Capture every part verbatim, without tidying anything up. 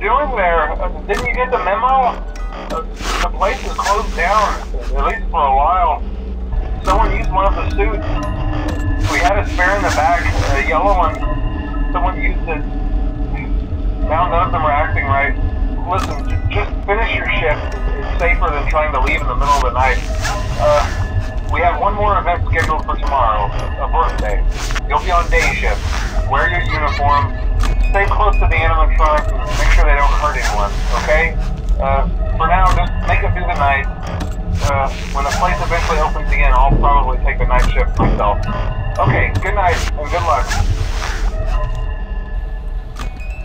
doing there? Didn't you get the memo? The place is closed down, at least for a while. Someone used one of the suits. We had a spare in the back, a yellow one. Someone used it. Now none of them are acting right. Listen, just finish your shift. It's safer than trying to leave in the middle of the night. Uh... We have one more event scheduled for tomorrow, a birthday. You'll be on day shift. Wear your uniform. Stay close to the animatronics and make sure they don't hurt anyone, okay? Uh, for now, just make it through the night. Uh, when the place eventually opens again, I'll probably take the night shift myself. Okay, good night and good luck.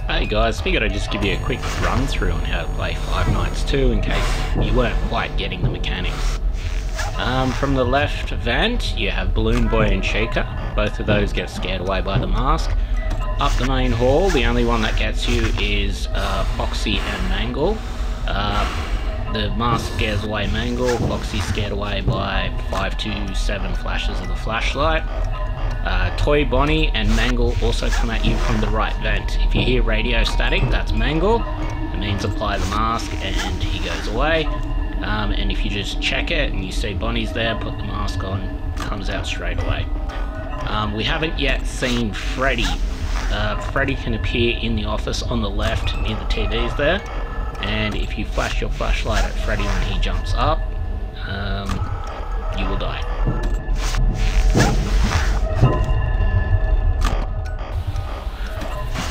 Hey guys, figured I'd just give you a quick run through on how to play Five Nights two in case you weren't quite getting the mechanics. Um, from the left vent, you have Balloon Boy and Chica. Both of those get scared away by the mask. Up the main hall, the only one that gets you is uh, Foxy and Mangle. Uh, the mask scares away Mangle, Foxy scared away by five two seven flashes of the flashlight. Uh, Toy Bonnie and Mangle also come at you from the right vent. If you hear radio static, that's Mangle. It means apply the mask and he goes away. Um, and if you just check it and you see Bonnie's there, put the mask on, comes out straight away. Um, we haven't yet seen Freddy. Uh, Freddy can appear in the office on the left near the T Vs there. And if you flash your flashlight at Freddy when he jumps up, um, you will die.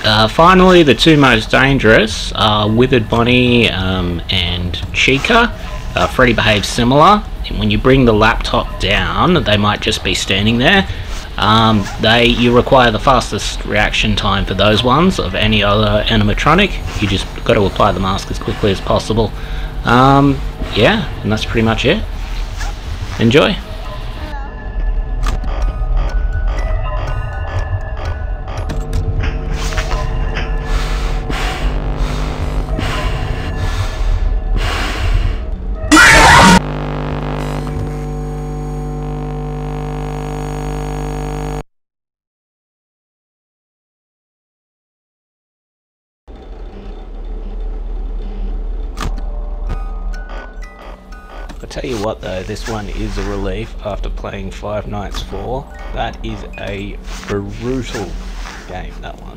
Uh, finally, the two most dangerous are Withered Bonnie um, and Chica. Uh, Freddy behaves similar. When you bring the laptop down, they might just be standing there. Um, they you require the fastest reaction time for those ones of any other animatronic. You just got to apply the mask as quickly as possible. Um, yeah, and that's pretty much it. Enjoy. I tell you what though, this one is a relief after playing Five Nights four. That is a brutal game, that one.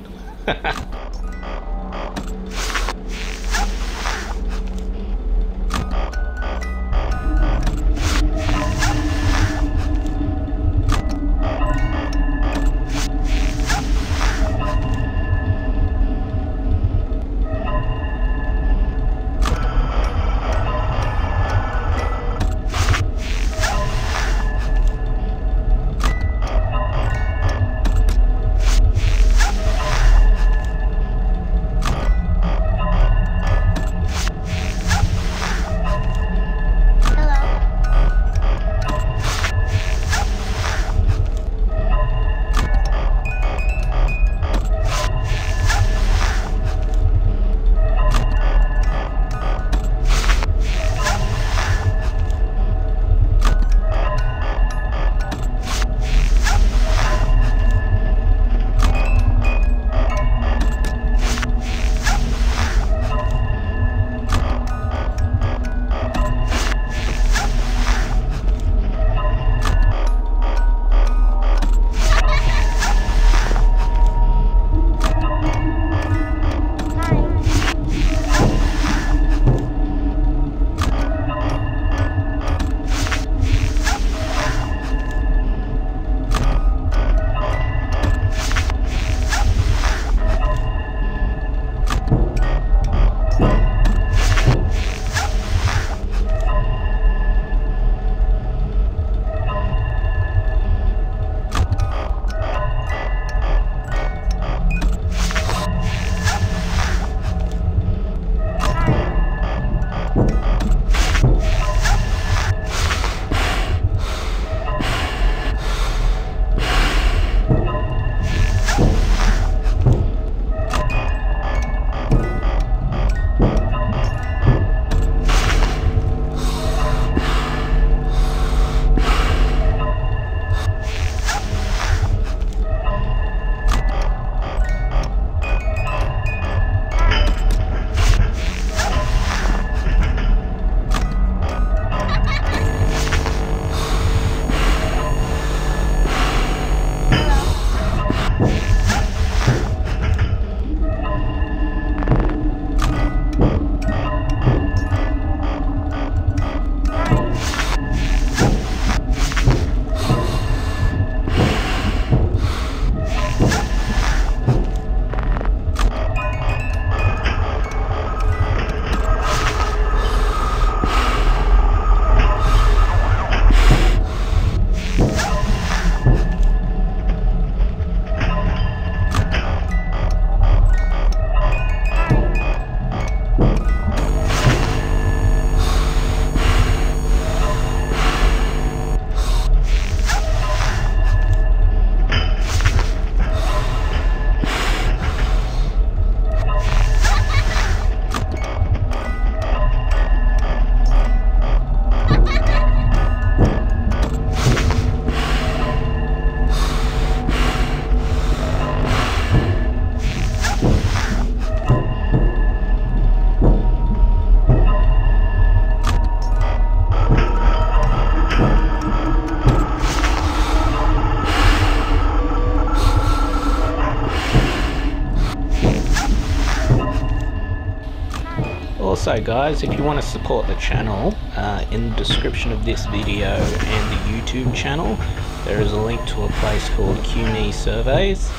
also guys, if you want to support the channel, uh, in the description of this video and the YouTube channel, there is a link to a place called Qmee Surveys.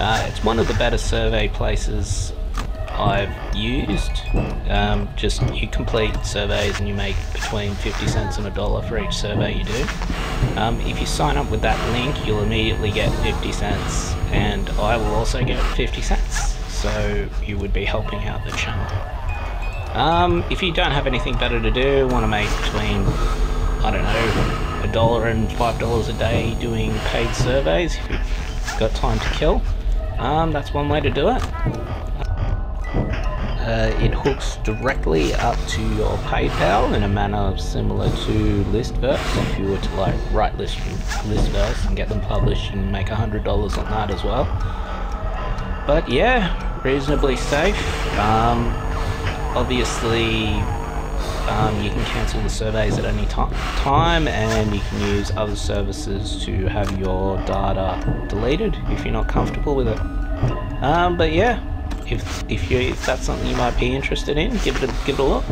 Uh, it's one of the better survey places I've used. Um, just you complete surveys and you make between fifty cents and a dollar for each survey you do. Um, if you sign up with that link, you'll immediately get fifty cents, and I will also get fifty cents, so you would be helping out the channel. Um, if you don't have anything better to do, want to make between, I don't know, a dollar and five dollars a day doing paid surveys, if you've got time to kill, um, that's one way to do it. Uh, it hooks directly up to your PayPal in a manner similar to Listverse. If you were to like write list Listverse and get them published and make a hundred dollars on that as well. But yeah, reasonably safe. Um, obviously, um, you can cancel the surveys at any time, and you can use other services to have your data deleted if you're not comfortable with it. Um, but yeah. If, if, you, if that's something you might be interested in, give it a, give it a look.